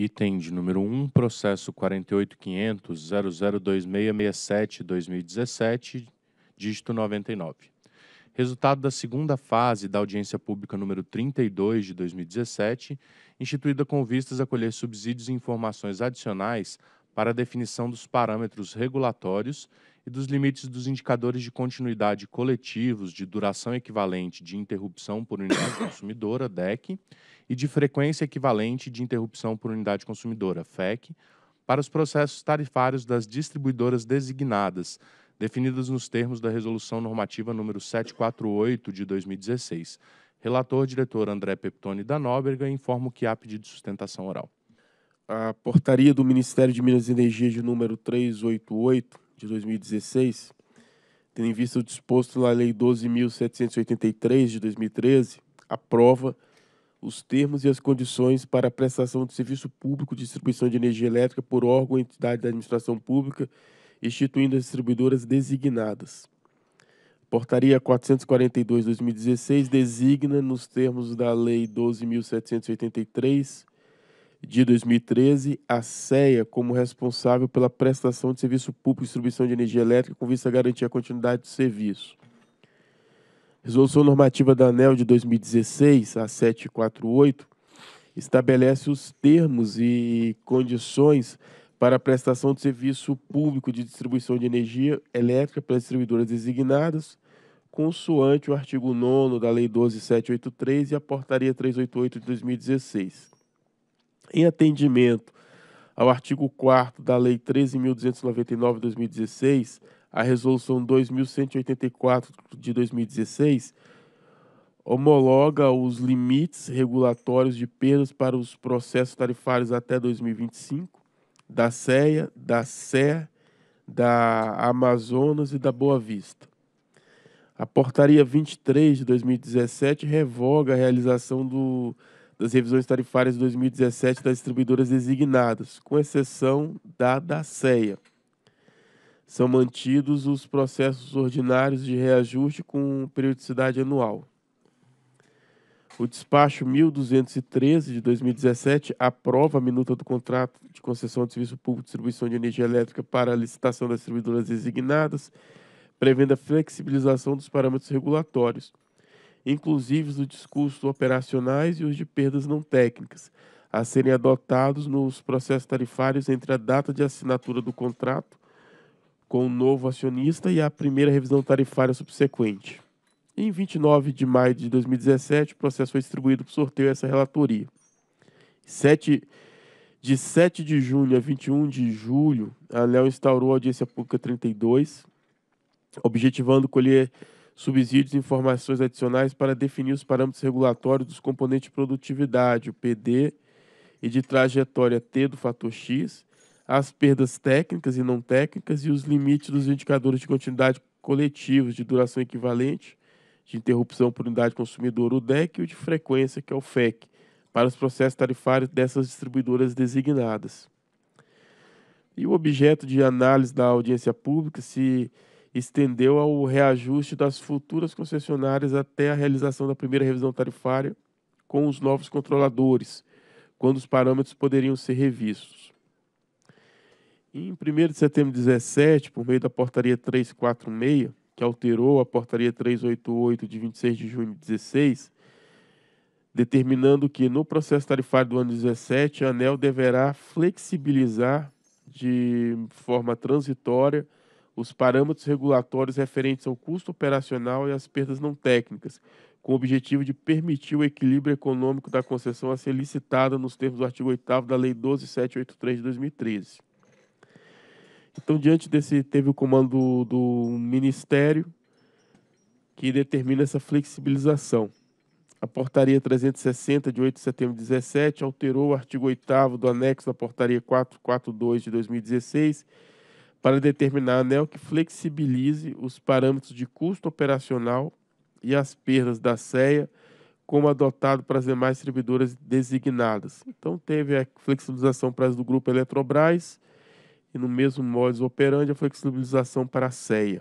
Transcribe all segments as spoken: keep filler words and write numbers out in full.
Item de número um, processo quarenta e oito ponto quinhentos ponto zero zero dois seis seis sete barra dois mil e dezessete, dígito noventa e nove. Resultado da segunda fase da audiência pública número trinta e dois de dois mil e dezessete, instituída com vistas a colher subsídios e informações adicionais para a definição dos parâmetros regulatórios e dos limites dos indicadores de continuidade coletivos de duração equivalente de interrupção por unidade consumidora, D E C, e de frequência equivalente de interrupção por unidade consumidora, F E C, para os processos tarifários das distribuidoras designadas, definidas nos termos da Resolução Normativa número setecentos e quarenta e oito de dois mil e dezesseis. Relator, diretor André Pepitone da Nóbrega, informa que há pedido de sustentação oral. A portaria do Ministério de Minas e Energia de número trezentos e oitenta e oito de dois mil e dezesseis, tendo em vista o disposto na Lei doze mil setecentos e oitenta e três de dois mil e treze, aprova os termos e as condições para a prestação de serviço público de distribuição de energia elétrica por órgão ou entidade da administração pública, instituindo as distribuidoras designadas. Portaria quatrocentos e quarenta e dois de dois mil e dezesseis designa, nos termos da Lei doze mil setecentos e oitenta e três de dois mil e treze, a C E A como responsável pela prestação de serviço público de distribuição de energia elétrica com vista a garantir a continuidade do serviço. Resolução Normativa da ANEEL de dois mil e dezesseis, a setecentos e quarenta e oito, estabelece os termos e condições para a prestação de serviço público de distribuição de energia elétrica pelas distribuidoras designadas, consoante o artigo nono da Lei doze mil setecentos e oitenta e três e a Portaria trezentos e oitenta e oito de dois mil e dezesseis. Em atendimento ao artigo quarto da Lei treze mil duzentos e noventa e nove de dois mil e dezesseis, a Resolução dois mil cento e oitenta e quatro de dois mil e dezesseis homologa os limites regulatórios de perdas para os processos tarifários até dois mil e vinte e cinco da C E A, da C E R, da Amazonas e da Boa Vista. A Portaria vinte e três de dois mil e dezessete revoga a realização do das revisões tarifárias de dois mil e dezessete das distribuidoras designadas, com exceção da da C E A. São mantidos os processos ordinários de reajuste com periodicidade anual. O despacho mil duzentos e treze de dois mil e dezessete aprova a minuta do contrato de concessão de serviço público de distribuição de energia elétrica para a licitação das distribuidoras designadas, prevendo a flexibilização dos parâmetros regulatórios, inclusive os discursos operacionais e os de perdas não técnicas, a serem adotados nos processos tarifários entre a data de assinatura do contrato com o novo acionista e a primeira revisão tarifária subsequente. Em vinte e nove de maio de dois mil e dezessete, o processo foi distribuído para sorteio a essa relatoria. sete, de sete de junho a vinte e um de julho, a ANEEL instaurou a audiência pública trinta e dois, objetivando colher subsídios e informações adicionais para definir os parâmetros regulatórios dos componentes de produtividade, o P D, e de trajetória T do fator X, as perdas técnicas e não técnicas e os limites dos indicadores de continuidade coletivos de duração equivalente, de interrupção por unidade consumidora, o D E C, e o de frequência, que é o F E C, para os processos tarifários dessas distribuidoras designadas. E o objeto de análise da audiência pública se estendeu ao reajuste das futuras concessionárias até a realização da primeira revisão tarifária com os novos controladores, quando os parâmetros poderiam ser revistos. Em primeiro de setembro de dois mil e dezessete, por meio da Portaria trezentos e quarenta e seis, que alterou a Portaria trezentos e oitenta e oito de vinte e seis de junho de dois mil e dezesseis, determinando que no processo tarifário do ano dezessete, a ANEEL deverá flexibilizar de forma transitória os parâmetros regulatórios referentes ao custo operacional e às perdas não técnicas, com o objetivo de permitir o equilíbrio econômico da concessão a ser licitada nos termos do artigo oitavo da Lei doze mil setecentos e oitenta e três de dois mil e treze. Então, diante desse, teve o comando do, do Ministério que determina essa flexibilização. A Portaria trezentos e sessenta, de oito de setembro de dois mil e dezessete, alterou o artigo oitavo do anexo da Portaria quatrocentos e quarenta e dois de dois mil e dezesseis, para determinar a ANEEL que flexibilize os parâmetros de custo operacional e as perdas da C E A, como adotado para as demais distribuidoras designadas. Então, teve a flexibilização para as do Grupo Eletrobras e, no mesmo modus operandi, a flexibilização para a C E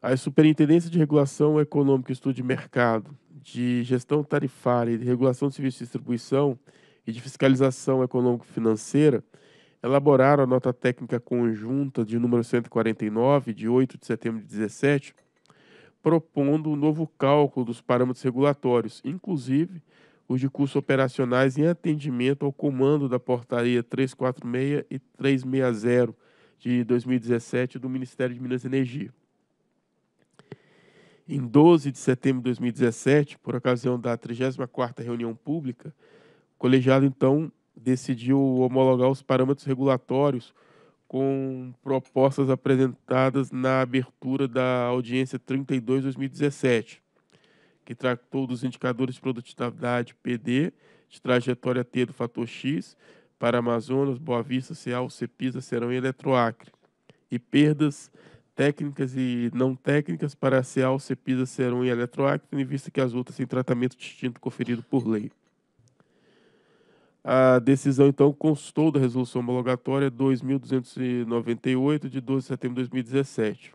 A. A Superintendência de Regulação Econômica e Estudo de Mercado, de Gestão Tarifária e de Regulação de Serviços de Distribuição e de fiscalização econômico-financeira elaboraram a nota técnica conjunta de número cento e quarenta e nove, de oito de setembro de dois mil e dezessete, propondo um novo cálculo dos parâmetros regulatórios, inclusive os de custos operacionais em atendimento ao comando da portaria trezentos e quarenta e seis e trezentos e sessenta de dois mil e dezessete do Ministério de Minas e Energia. Em doze de setembro de dois mil e dezessete, por ocasião da trigésima quarta reunião pública, o colegiado, então, decidiu homologar os parâmetros regulatórios com propostas apresentadas na abertura da audiência trinta e dois de dois mil e dezessete, que tratou dos indicadores de produtividade P D, de trajetória T do fator X, para Amazonas, Boa Vista, C E A L, CEPISA, CERON e Eletroacre, e perdas técnicas e não técnicas para C E A L, CEPISA, CERON e Eletroacre, tendo em vista que as outras têm tratamento distinto conferido por lei. A decisão, então, constou da Resolução Homologatória dois mil duzentos e noventa e oito, de doze de setembro de dois mil e dezessete.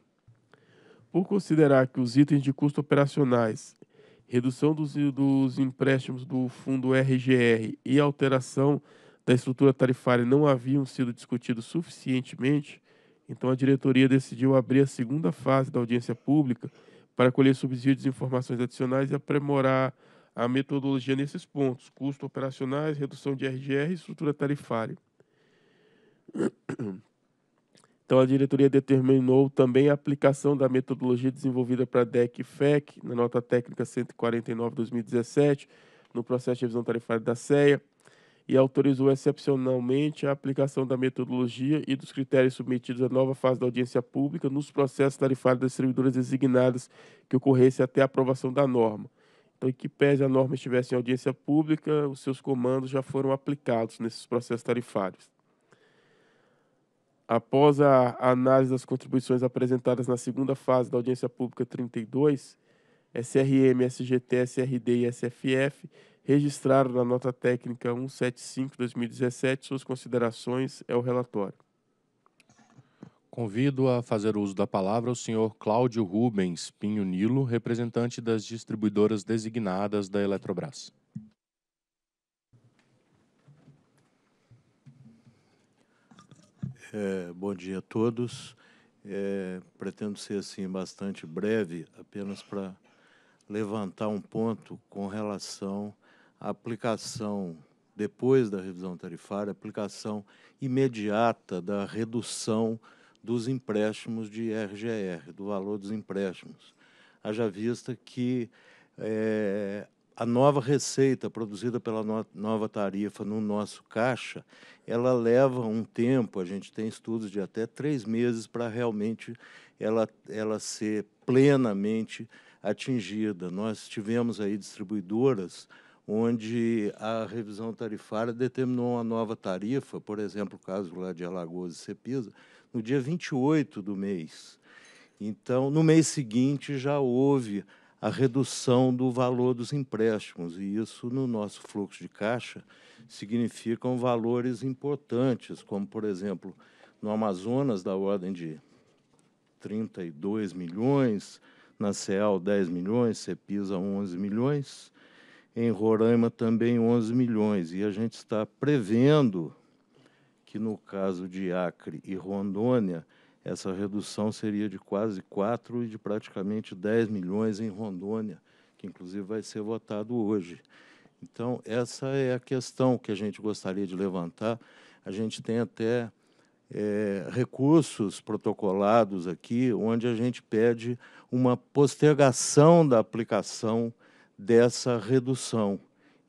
Por considerar que os itens de custos operacionais, redução dos, dos empréstimos do fundo R G R e alteração da estrutura tarifária não haviam sido discutidos suficientemente, então a diretoria decidiu abrir a segunda fase da audiência pública para colher subsídios e informações adicionais e aprimorar a metodologia nesses pontos: custos operacionais, redução de R G R e estrutura tarifária. Então, a diretoria determinou também a aplicação da metodologia desenvolvida para D E C e F E C, na nota técnica cento e quarenta e nove de dois mil e dezessete, no processo de revisão tarifária da C E A, e autorizou excepcionalmente a aplicação da metodologia e dos critérios submetidos à nova fase da audiência pública nos processos tarifários das distribuidoras designadas que ocorresse até a aprovação da norma. Então, em que pese a norma estivesse em audiência pública, os seus comandos já foram aplicados nesses processos tarifários. Após a análise das contribuições apresentadas na segunda fase da audiência pública trinta e dois, S R M, S G T, S R D e S F F registraram na nota técnica cento e setenta e cinco de dois mil e dezessete suas considerações. É o relatório. Convido a fazer uso da palavra o senhor Cláudio Rubens Pinho Nilo, representante das distribuidoras designadas da Eletrobras. É, bom dia a todos. É, pretendo ser assim bastante breve, apenas para levantar um ponto com relação à aplicação, depois da revisão tarifária, aplicação imediata da redução dos empréstimos de R G R, do valor dos empréstimos. Haja vista que é, a nova receita produzida pela no- nova tarifa no nosso caixa, ela leva um tempo, a gente tem estudos de até três meses para realmente ela, ela ser plenamente atingida. Nós tivemos aí distribuidoras onde a revisão tarifária determinou uma nova tarifa, por exemplo, o caso lá de Alagoas e Cepisa, no dia vinte e oito do mês. Então, no mês seguinte já houve a redução do valor dos empréstimos, e isso, no nosso fluxo de caixa, significam valores importantes, como, por exemplo, no Amazonas, da ordem de trinta e dois milhões, na C E A L, dez milhões, CEPISA, onze milhões, em Roraima também onze milhões. E a gente está prevendo que, no caso de Acre e Rondônia, essa redução seria de quase quatro e de praticamente dez milhões em Rondônia, que inclusive vai ser votado hoje. Então, essa é a questão que a gente gostaria de levantar. A gente tem até é, recursos protocolados aqui, onde a gente pede uma postergação da aplicação dessa redução,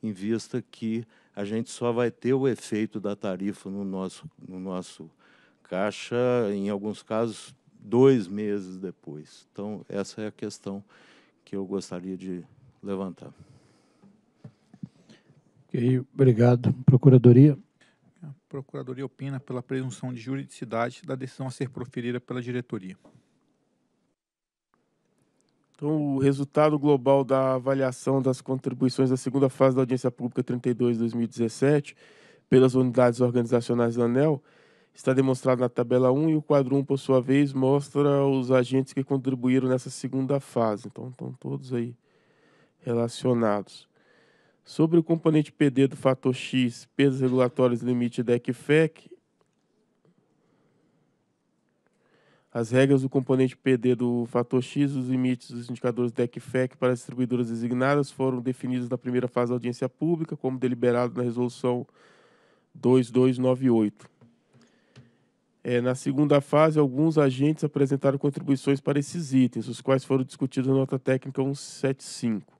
em vista que a gente só vai ter o efeito da tarifa no nosso, no nosso caixa, em alguns casos, dois meses depois. Então, essa é a questão que eu gostaria de levantar. Ok, obrigado. Procuradoria. A Procuradoria opina pela presunção de juridicidade da decisão a ser proferida pela diretoria. Então, o resultado global da avaliação das contribuições da segunda fase da audiência pública trinta e dois de dois mil e dezessete pelas unidades organizacionais da ANEEL está demonstrado na tabela um, e o quadro um, por sua vez, mostra os agentes que contribuíram nessa segunda fase. Então, estão todos aí relacionados. Sobre o componente P D do fator X, perdas regulatórias, limite D E C e F E C, as regras do componente P D do fator X, os limites dos indicadores D E C e F E C para as distribuidoras designadas foram definidos na primeira fase da audiência pública, como deliberado na Resolução dois mil duzentos e noventa e oito. É, na segunda fase, alguns agentes apresentaram contribuições para esses itens, os quais foram discutidos na nota técnica cento e setenta e cinco.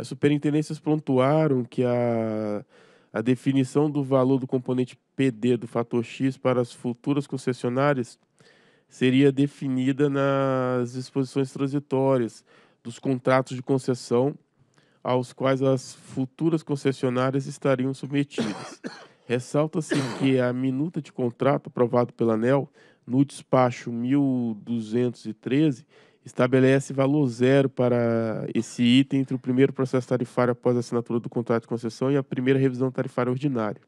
As superintendências pontuaram que a, a definição do valor do componente P D do fator X para as futuras concessionárias seria definida nas disposições transitórias dos contratos de concessão aos quais as futuras concessionárias estariam submetidas. Ressalta-se que a minuta de contrato aprovado pela ANEEL no despacho mil duzentos e treze estabelece valor zero para esse item entre o primeiro processo tarifário após a assinatura do contrato de concessão e a primeira revisão tarifária ordinária.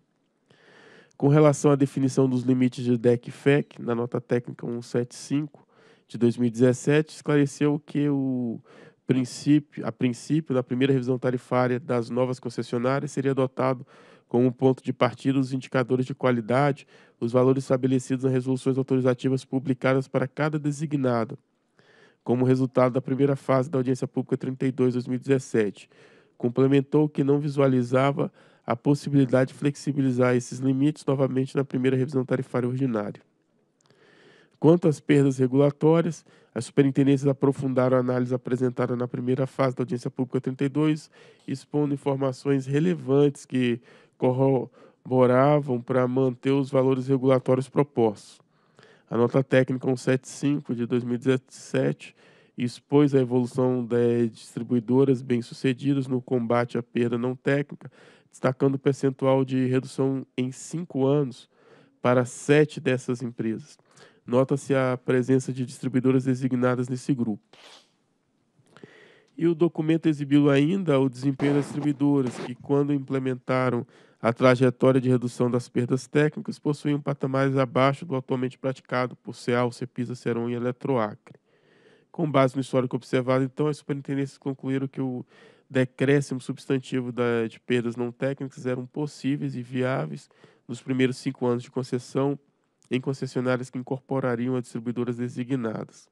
Com relação à definição dos limites de D E C e F E C, na nota técnica cento e setenta e cinco de dois mil e dezessete, esclareceu que o princípio, a princípio, na primeira revisão tarifária das novas concessionárias, seria adotado como ponto de partida os indicadores de qualidade, os valores estabelecidos nas resoluções autorizativas publicadas para cada designada, como resultado da primeira fase da audiência pública trinta e dois barra dois mil e dezessete. Complementou que não visualizava a possibilidade de flexibilizar esses limites novamente na primeira revisão tarifária ordinária. Quanto às perdas regulatórias, as superintendências aprofundaram a análise apresentada na primeira fase da audiência pública trinta e dois, expondo informações relevantes que corroboravam para manter os valores regulatórios propostos. A nota técnica cento e setenta e cinco de dois mil e dezessete expôs a evolução das distribuidoras bem-sucedidas no combate à perda não técnica, destacando o percentual de redução em cinco anos para sete dessas empresas. Nota-se a presença de distribuidoras designadas nesse grupo. E o documento exibiu ainda o desempenho das distribuidoras, que quando implementaram a trajetória de redução das perdas técnicas possuem um patamar abaixo do atualmente praticado por CEAL, CEPISA, CERON e Eletroacre. Com base no histórico observado, então, as superintendências concluíram que o decréscimo substantivo da, de perdas não técnicas eram possíveis e viáveis nos primeiros cinco anos de concessão em concessionárias que incorporariam as distribuidoras designadas.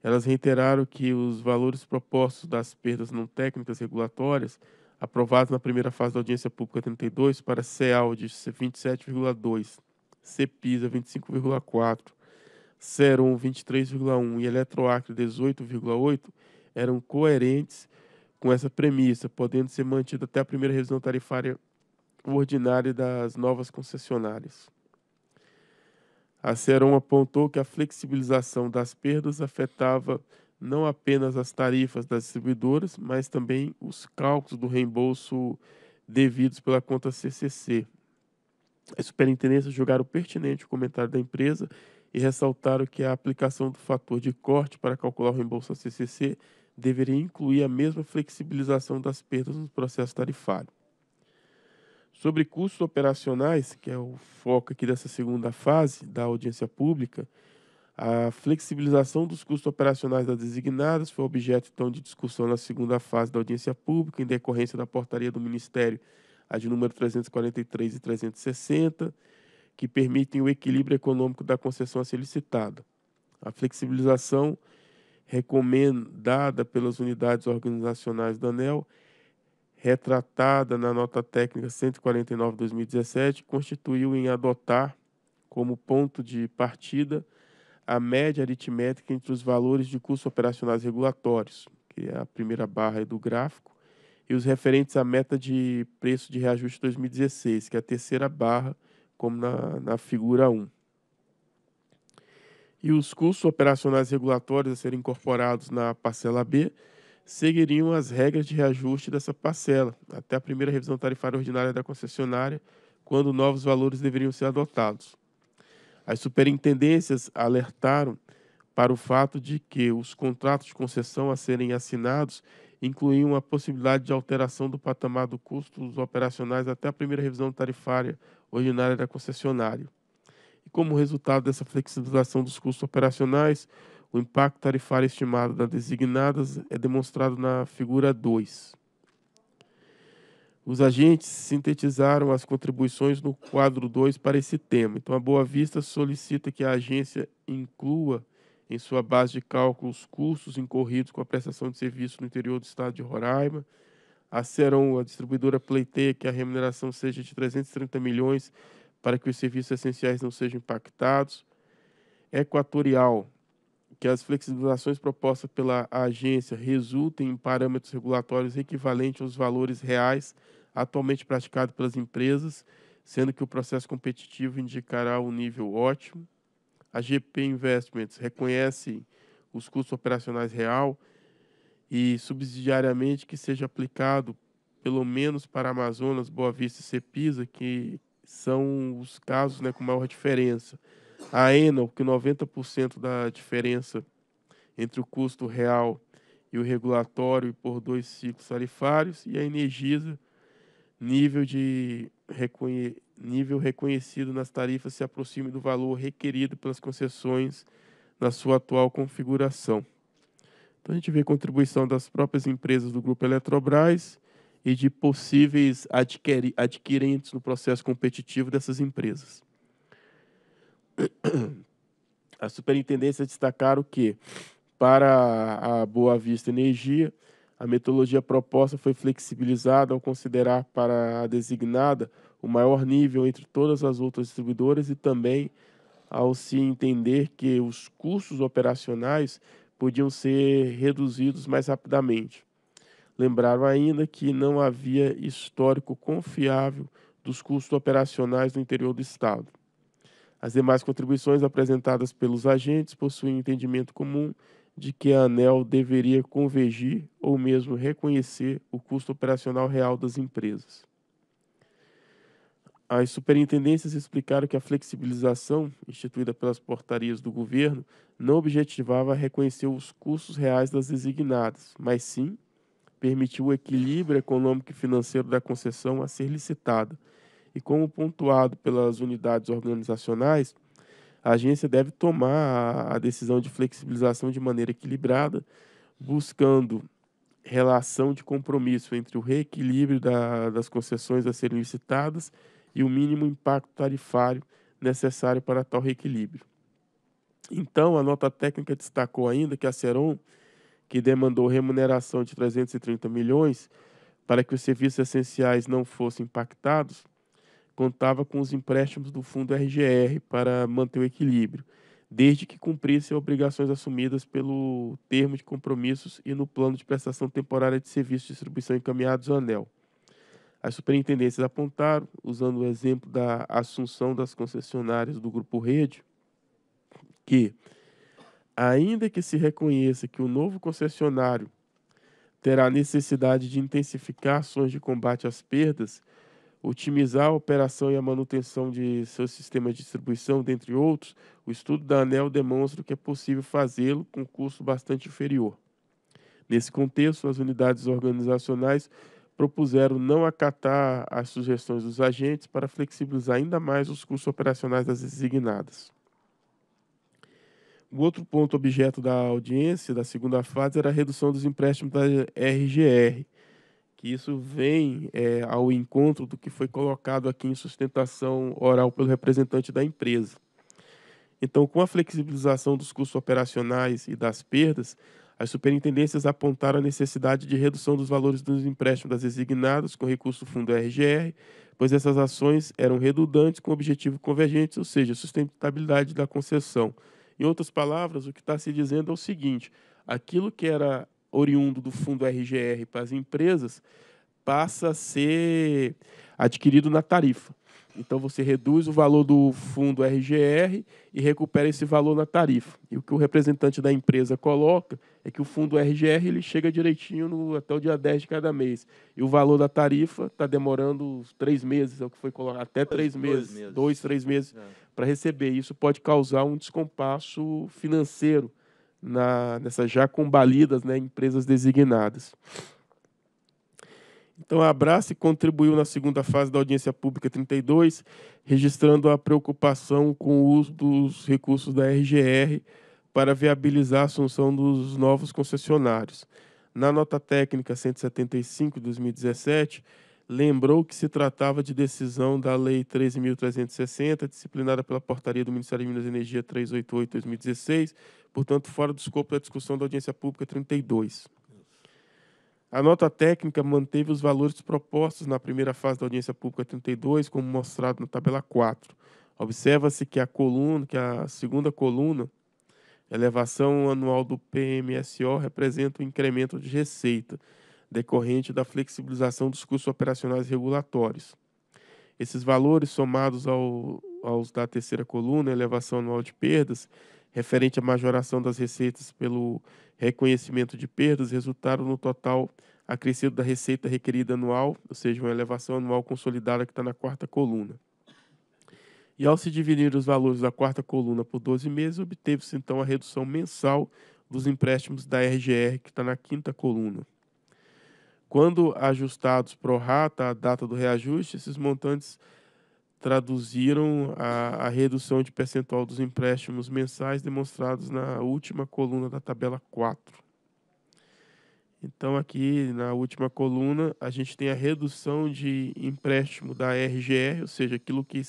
Elas reiteraram que os valores propostos das perdas não técnicas regulatórias aprovados na primeira fase da audiência pública trinta e dois para CEAL de vinte e sete vírgula dois, CEPISA vinte e cinco vírgula quatro, CERON vinte e três vírgula um e Eletroacre dezoito vírgula oito eram coerentes com essa premissa, podendo ser mantida até a primeira revisão tarifária ordinária das novas concessionárias. A CERON apontou que a flexibilização das perdas afetava não apenas as tarifas das distribuidoras, mas também os cálculos do reembolso devidos pela conta C C C. As superintendências julgaram pertinente o comentário da empresa e ressaltaram que a aplicação do fator de corte para calcular o reembolso à C C C deveria incluir a mesma flexibilização das perdas no processo tarifário. Sobre custos operacionais, que é o foco aqui dessa segunda fase da audiência pública, a flexibilização dos custos operacionais das designadas foi objeto, então, de discussão na segunda fase da audiência pública, em decorrência da portaria do Ministério, a de número trezentos e quarenta e três e trezentos e sessenta, que permitem o equilíbrio econômico da concessão a ser licitada. A flexibilização recomendada pelas unidades organizacionais da ANEEL, retratada na nota técnica cento e quarenta e nove barra dois mil e dezessete, constituiu em adotar como ponto de partida a média aritmética entre os valores de custos operacionais regulatórios, que é a primeira barra do gráfico, e os referentes à meta de preço de reajuste dois mil e dezesseis, que é a terceira barra, como na, na figura um. E os custos operacionais regulatórios a serem incorporados na parcela B seguiriam as regras de reajuste dessa parcela, até a primeira revisão tarifária ordinária da concessionária, quando novos valores deveriam ser adotados. As superintendências alertaram para o fato de que os contratos de concessão a serem assinados incluíam a possibilidade de alteração do patamar do custo dos operacionais até a primeira revisão tarifária ordinária da concessionária. E como resultado dessa flexibilização dos custos operacionais, o impacto tarifário estimado das designadas é demonstrado na figura dois. Os agentes sintetizaram as contribuições no quadro dois para esse tema. Então, a Boa Vista solicita que a agência inclua em sua base de cálculo os custos incorridos com a prestação de serviço no interior do estado de Roraima. A CERON, a distribuidora, pleiteia que a remuneração seja de trezentos e trinta milhões para que os serviços essenciais não sejam impactados. Equatorial, que as flexibilizações propostas pela agência resultem em parâmetros regulatórios equivalentes aos valores reais atualmente praticados pelas empresas, sendo que o processo competitivo indicará um nível ótimo. A G P Investments reconhece os custos operacionais real e, subsidiariamente, que seja aplicado, pelo menos para Amazonas, Boa Vista e CEPISA, que são os casos, né, com maior diferença. A ENO, que noventa por cento da diferença entre o custo real e o regulatório por dois ciclos tarifários, e a Energisa, nível, de reconhe... nível reconhecido nas tarifas se aproxime do valor requerido pelas concessões na sua atual configuração. Então, a gente vê a contribuição das próprias empresas do Grupo Eletrobras e de possíveis adquiri... adquirentes no processo competitivo dessas empresas. A superintendência destacaram que, para a Boa Vista Energia, a metodologia proposta foi flexibilizada ao considerar para a designada o maior nível entre todas as outras distribuidoras e também ao se entender que os custos operacionais podiam ser reduzidos mais rapidamente. Lembraram ainda que não havia histórico confiável dos custos operacionais no interior do estado. As demais contribuições apresentadas pelos agentes possuem entendimento comum de que a ANEEL deveria convergir ou mesmo reconhecer o custo operacional real das empresas. As superintendências explicaram que a flexibilização instituída pelas portarias do governo não objetivava reconhecer os custos reais das designadas, mas sim permitiu o equilíbrio econômico e financeiro da concessão a ser licitada. E como pontuado pelas unidades organizacionais, a agência deve tomar a decisão de flexibilização de maneira equilibrada, buscando relação de compromisso entre o reequilíbrio da, das concessões a serem licitadas e o mínimo impacto tarifário necessário para tal reequilíbrio. Então, a nota técnica destacou ainda que a CERON, que demandou remuneração de trezentos e trinta milhões para que os serviços essenciais não fossem impactados, contava com os empréstimos do fundo R G R para manter o equilíbrio, desde que cumprisse obrigações assumidas pelo termo de compromissos e no plano de prestação temporária de serviços de distribuição encaminhados ao ANEEL. As superintendências apontaram, usando o exemplo da assunção das concessionárias do Grupo Rede, que, ainda que se reconheça que o novo concessionário terá necessidade de intensificar ações de combate às perdas, otimizar a operação e a manutenção de seus sistemas de distribuição, dentre outros, o estudo da ANEEL demonstra que é possível fazê-lo com um custo bastante inferior. Nesse contexto, as unidades organizacionais propuseram não acatar as sugestões dos agentes para flexibilizar ainda mais os custos operacionais das designadas. O outro ponto objeto da audiência da segunda fase era a redução dos empréstimos da R G R, que isso vem é, ao encontro do que foi colocado aqui em sustentação oral pelo representante da empresa. Então, com a flexibilização dos custos operacionais e das perdas, as superintendências apontaram a necessidade de redução dos valores dos empréstimos das designadas com recurso do fundo R G R, pois essas ações eram redundantes com objetivos convergentes, ou seja, sustentabilidade da concessão. Em outras palavras, o que está se dizendo é o seguinte: aquilo que era oriundo do fundo R G R para as empresas, passa a ser adquirido na tarifa. Então, você reduz o valor do fundo R G R e recupera esse valor na tarifa. E o que o representante da empresa coloca é que o fundo R G R ele chega direitinho no, até o dia dez de cada mês. E o valor da tarifa está demorando três meses, é o que foi colocado, até três dois, meses, meses, dois, três meses é. para receber. Isso pode causar um descompasso financeiro Na, nessas já combalidas, né, empresas designadas. Então, a Abrace contribuiu na segunda fase da audiência pública trinta e dois, registrando a preocupação com o uso dos recursos da R G R para viabilizar a assunção dos novos concessionários. Na nota técnica cento e setenta e cinco de dois mil e dezessete, lembrou que se tratava de decisão da Lei treze mil trezentos e sessenta, disciplinada pela Portaria do Ministério de Minas e Energia trezentos e oitenta e oito barra dois mil e dezesseis, portanto, fora do escopo da discussão da Audiência Pública trinta e dois. A nota técnica manteve os valores propostos na primeira fase da Audiência Pública trinta e dois, como mostrado na tabela quatro. Observa-se que a coluna, que a segunda coluna, elevação anual do P M S O, representa o incremento de receita decorrente da flexibilização dos custos operacionais regulatórios. Esses valores, somados ao, aos da terceira coluna, elevação anual de perdas, referente à majoração das receitas pelo reconhecimento de perdas, resultaram no total acrescido da receita requerida anual, ou seja, uma elevação anual consolidada que está na quarta coluna. E ao se dividir os valores da quarta coluna por doze meses, obteve-se então a redução mensal dos empréstimos da R G R, que está na quinta coluna. Quando ajustados pro rata, a data do reajuste, esses montantes traduziram a, a redução de percentual dos empréstimos mensais demonstrados na última coluna da tabela quatro. Então, aqui na última coluna, a gente tem a redução de empréstimo da R G R, ou seja, aquilo que,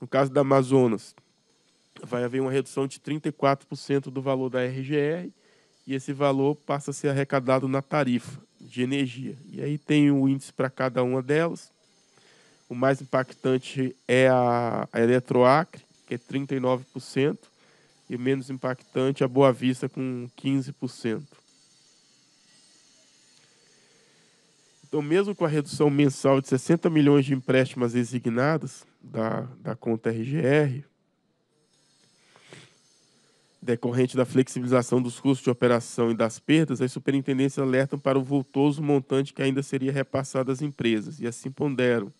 no caso da Amazonas, vai haver uma redução de trinta e quatro por cento do valor da R G R e esse valor passa a ser arrecadado na tarifa de energia. E aí tem o índice para cada uma delas. O mais impactante é a, a Eletroacre, que é trinta e nove por cento, e o menos impactante é a Boa Vista, com quinze por cento. Então, mesmo com a redução mensal de sessenta milhões de empréstimos designadas da, da conta R G R, decorrente da flexibilização dos custos de operação e das perdas, as superintendências alertam para o vultoso montante que ainda seria repassado às empresas e assim ponderam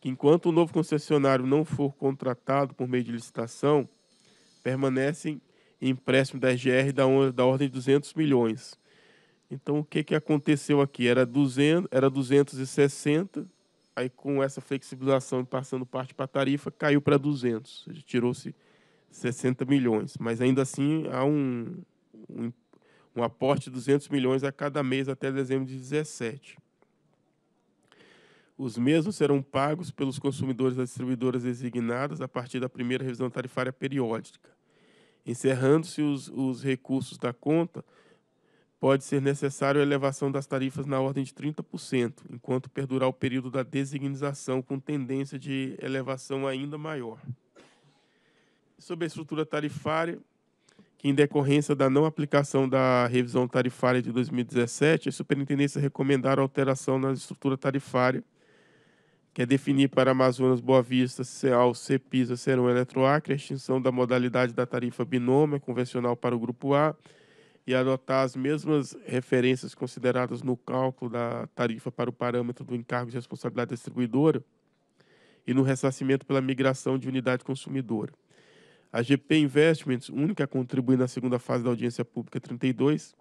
que, enquanto o novo concessionário não for contratado por meio de licitação, permanecem em empréstimo da R G R da ordem de duzentos milhões. Então, o que, que aconteceu aqui? Era, duzentos, era duzentos e sessenta, aí com essa flexibilização passando parte para a tarifa, caiu para duzentos, tirou-se sessenta milhões, mas ainda assim há um, um, um aporte de duzentos milhões a cada mês até dezembro de dezessete. Os mesmos serão pagos pelos consumidores das distribuidoras designadas a partir da primeira revisão tarifária periódica. Encerrando-se os, os recursos da conta, pode ser necessário a elevação das tarifas na ordem de trinta por cento, enquanto perdurar o período da designização com tendência de elevação ainda maior. Sobre a estrutura tarifária, que em decorrência da não aplicação da revisão tarifária de dois mil e dezessete, a superintendência recomendaram alteração na estrutura tarifária, que é definir para Amazonas, Boa Vista, C E A L, CEPISA, CERON, Eletroacre, a extinção da modalidade da tarifa binômia convencional para o Grupo A e adotar as mesmas referências consideradas no cálculo da tarifa para o parâmetro do encargo de responsabilidade distribuidora e no ressarcimento pela migração de unidade consumidora. A G P Investments, única a contribuir na segunda fase da Audiência Pública trinta e dois,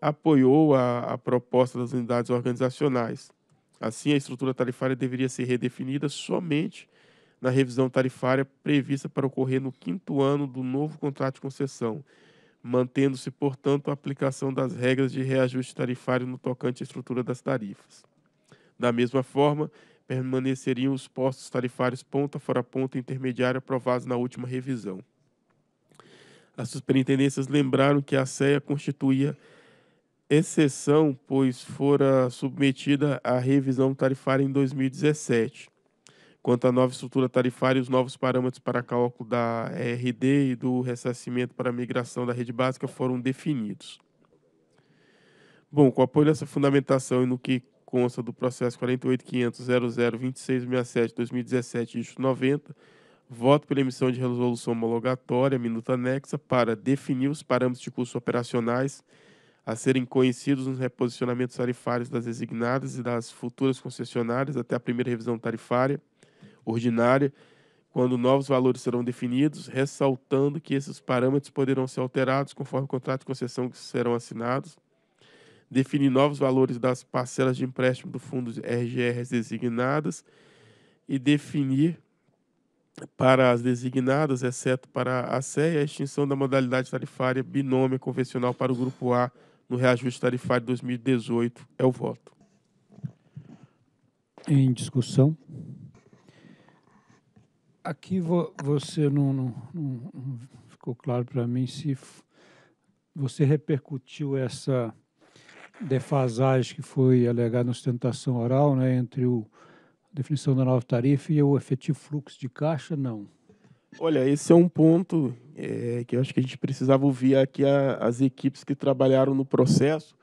apoiou a, a proposta das unidades organizacionais. Assim, a estrutura tarifária deveria ser redefinida somente na revisão tarifária prevista para ocorrer no quinto ano do novo contrato de concessão, mantendo-se, portanto, a aplicação das regras de reajuste tarifário no tocante à estrutura das tarifas. Da mesma forma, permaneceriam os postos tarifários ponta fora ponta intermediária aprovados na última revisão. As superintendências lembraram que a C E A constituía exceção, pois fora submetida à revisão tarifária em dois mil e dezessete. Quanto à nova estrutura tarifária, os novos parâmetros para cálculo da R D e do ressarcimento para a migração da rede básica foram definidos. Bom, com o apoio dessa fundamentação e no que consta do processo quarenta e oito ponto quinhentos ponto zero zero dois seis seis sete barra dois mil e dezessete, dígito noventa, voto pela emissão de resolução homologatória, minuta anexa, para definir os parâmetros de custos operacionais a serem conhecidos nos reposicionamentos tarifários das designadas e das futuras concessionárias até a primeira revisão tarifária ordinária, quando novos valores serão definidos, ressaltando que esses parâmetros poderão ser alterados conforme o contrato de concessão que serão assinados. Definir novos valores das parcelas de empréstimo do fundo de R G Rs designadas e definir para as designadas, exceto para a C E A, a extinção da modalidade tarifária binômia convencional para o Grupo A no reajuste tarifário dois mil e dezoito. É o voto. em discussão. Aqui vo, você não, não, não, não ficou claro para mim se você repercutiu essa defasagem que foi alegada na sustentação oral, né, entre o, a definição da nova tarifa e o efetivo fluxo de caixa, não. Olha, esse é um ponto é, que eu acho que a gente precisava ouvir aqui a, as equipes que trabalharam no processo.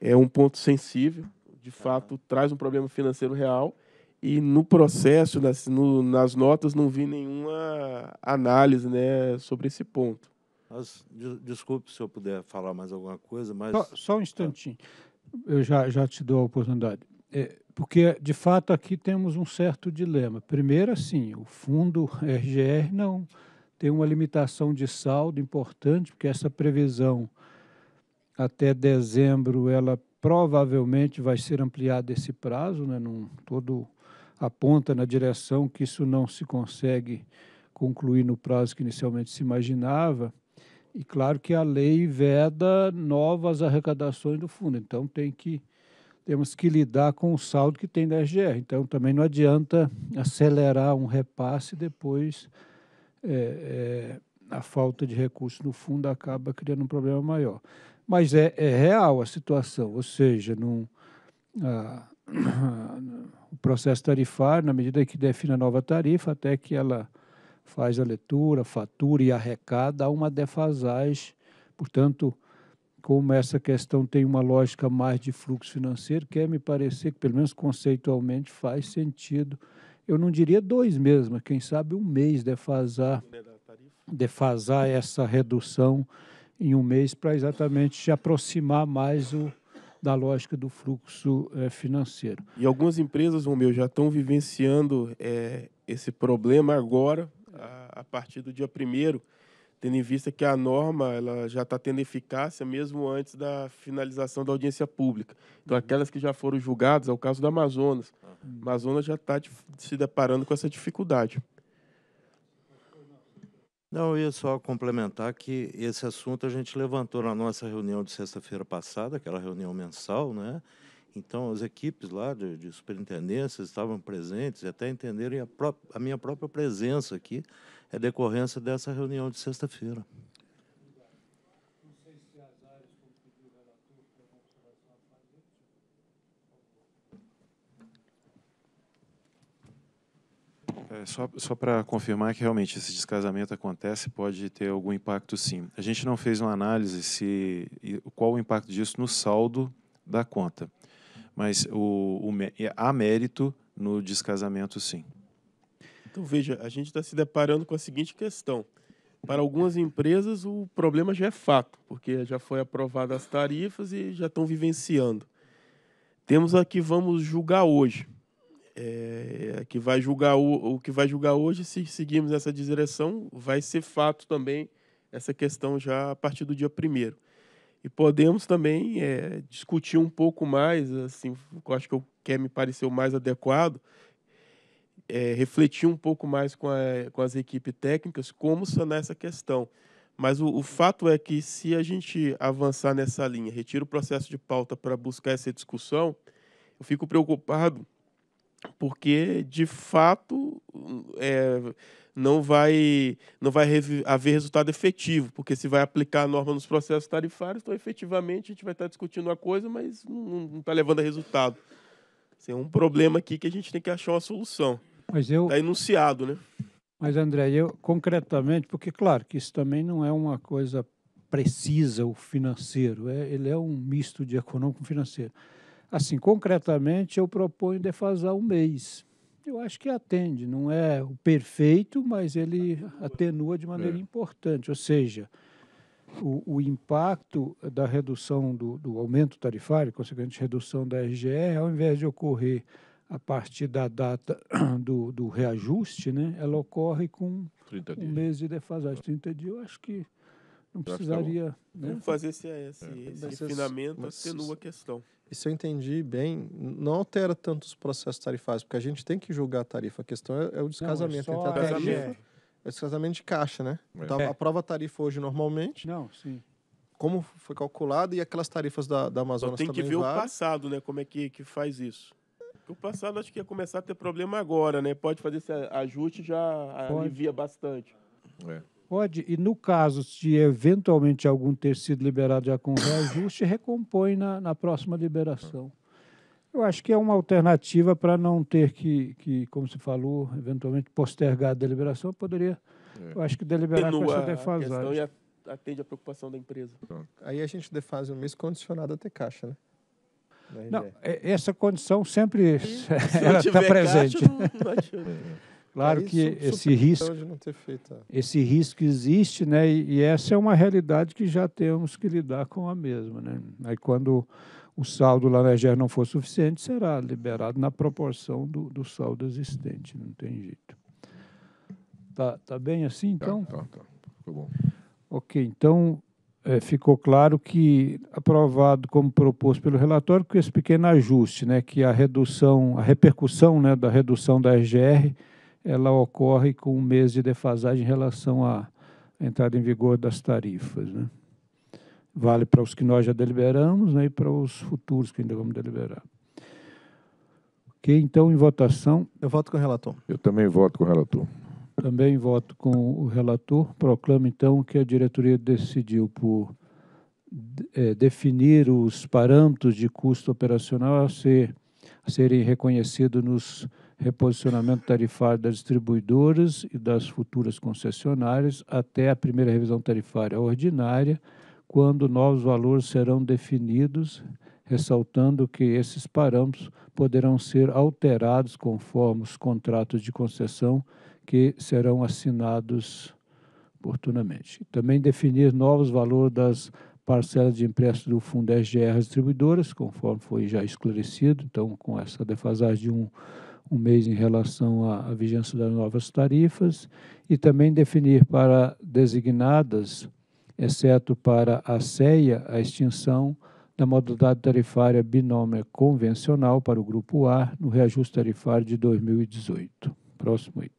É um ponto sensível, de fato, traz um problema financeiro real. E no processo, nas, no, nas notas, não vi nenhuma análise, né, sobre esse ponto. Mas, desculpe se eu puder falar mais alguma coisa, mas... Só, só um instantinho, eu já, já te dou a oportunidade. É, porque, de fato, aqui temos um certo dilema. Primeiro, assim, o fundo R G R não tem uma limitação de saldo importante, porque essa previsão até dezembro, ela provavelmente vai ser ampliada esse prazo, né, num, todo aponta na direção que isso não se consegue concluir no prazo que inicialmente se imaginava. E claro que a lei veda novas arrecadações do fundo, então tem que, temos que lidar com o saldo que tem da R G R. Então também não adianta acelerar um repasse e depois é, é, a falta de recursos no fundo acaba criando um problema maior. Mas é, é real a situação, ou seja, num, a, a, o processo tarifário, na medida que define a nova tarifa, até que ela faz a leitura, fatura e arrecada, há uma defasagem. Portanto, como essa questão tem uma lógica mais de fluxo financeiro, quer me parecer que, pelo menos conceitualmente, faz sentido. Eu não diria dois meses, mas quem sabe um mês defasar, defasar essa redução em um mês para exatamente se aproximar mais o, da lógica do fluxo é, financeiro. E algumas empresas, Romeu, já estão vivenciando é, esse problema agora, a partir do dia primeiro, tendo em vista que a norma ela já está tendo eficácia mesmo antes da finalização da audiência pública. Então, aquelas que já foram julgadas, é o caso do Amazonas. O Amazonas já está se deparando com essa dificuldade. Não, eu ia só complementar que esse assunto a gente levantou na nossa reunião de sexta-feira passada, aquela reunião mensal, né? Então, as equipes lá de, de superintendências estavam presentes e até entenderam, e a, pró a minha própria presença aqui é decorrência dessa reunião de sexta-feira. É, só só para confirmar que realmente esse descasamento acontece, pode ter algum impacto, sim. A gente não fez uma análise se qual o impacto disso no saldo da conta. Mas o, o, há mérito no descasamento, sim. Então, veja, a gente está se deparando com a seguinte questão. Para algumas empresas, o problema já é fato, porque já foi aprovada as tarifas e já estão vivenciando. Temos a que vamos julgar hoje. É, a que vai julgar o, o que vai julgar hoje, se seguirmos essa direção, vai ser fato também essa questão já a partir do dia primeiro. E podemos também é, discutir um pouco mais, assim, eu acho que o que me pareceu mais adequado, é, refletir um pouco mais com, a, com as equipes técnicas como sanar essa questão. Mas o, o fato é que, se a gente avançar nessa linha, retira o processo de pauta para buscar essa discussão, eu fico preocupado, porque, de fato, é, não vai, não vai haver resultado efetivo, porque se vai aplicar a norma nos processos tarifários, então, efetivamente, a gente vai estar discutindo uma coisa, mas não está levando a resultado. Assim, é um problema aqui que a gente tem que achar uma solução. Mas eu, está enunciado, né? Mas, André, eu, concretamente, porque, claro, que isso também não é uma coisa precisa, o financeiro, é, ele é um misto de econômico com financeiro. Assim, concretamente, eu proponho defasar um mês. Eu acho que atende, não é o perfeito, mas ele atenua de maneira é. importante. Ou seja, o, o impacto da redução do, do aumento tarifário, consequente redução da R G R, ao invés de ocorrer a partir da data do, do reajuste, né, ela ocorre com um mês de defasagem. trinta dias, eu acho que não precisaria... Né? Vamos fazer esse, esse, é. esse refinamento, mas, atenua a questão. E se eu entendi bem, não altera tanto os processos tarifários, porque a gente tem que julgar a tarifa. A questão é, é o descasamento. Não, é, entre a tarifa, é o descasamento de caixa, né? É. Então, aprova a tarifa hoje normalmente. Não, sim. Como foi calculado e aquelas tarifas da, da Amazonas também. Tem que ver o passado, né? Como é que, que faz isso. O passado acho que ia começar a ter problema agora, né? Pode fazer esse ajuste, já Pode. alivia bastante. É. Pode, e no caso, se eventualmente algum ter sido liberado já com reajuste, recompõe na, na próxima liberação. Eu acho que é uma alternativa para não ter que, que, como se falou, eventualmente postergar a deliberação, eu poderia, é. eu acho que deliberar com essa defasagem. A questão e atende a preocupação da empresa. Pronto. Aí a gente defase um mês condicionado a ter caixa, né? Não, essa condição sempre está presente. Caixa, não, não claro aí, que super, esse, super risco, de não ter feito. esse risco existe, né? E, e essa é uma realidade que já temos que lidar com a mesma, né? Aí quando o saldo lá na E G E R não for suficiente, será liberado na proporção do, do saldo existente, não tem jeito. Tá, tá bem assim, então? Tá, tá, tá. Ficou bom. Ok, então... É, ficou claro que, aprovado como proposto pelo relatório, com esse pequeno ajuste, né, que a redução, a repercussão, né, da redução da R G R, ela ocorre com um mês de defasagem em relação à entrada em vigor das tarifas, né? Vale para os que nós já deliberamos, né, e para os futuros que ainda vamos deliberar. Ok, então, em votação... Eu voto com o relator. Eu também voto com o relator. Também voto com o relator. Proclamo, então, que a diretoria decidiu por é, definir os parâmetros de custo operacional a, ser, a serem reconhecidos nos reposicionamentos tarifários das distribuidoras e das futuras concessionárias até a primeira revisão tarifária ordinária, quando novos valores serão definidos, ressaltando que esses parâmetros poderão ser alterados conforme os contratos de concessão que serão assinados oportunamente. Também definir novos valores das parcelas de empréstimo do Fundo R G R às distribuidoras, conforme foi já esclarecido, então com essa defasagem de um, um mês em relação à, à vigência das novas tarifas, e também definir para designadas, exceto para a C E A, a extinção da modalidade tarifária binômia convencional para o Grupo A no reajuste tarifário de dois mil e dezoito. Próximo item.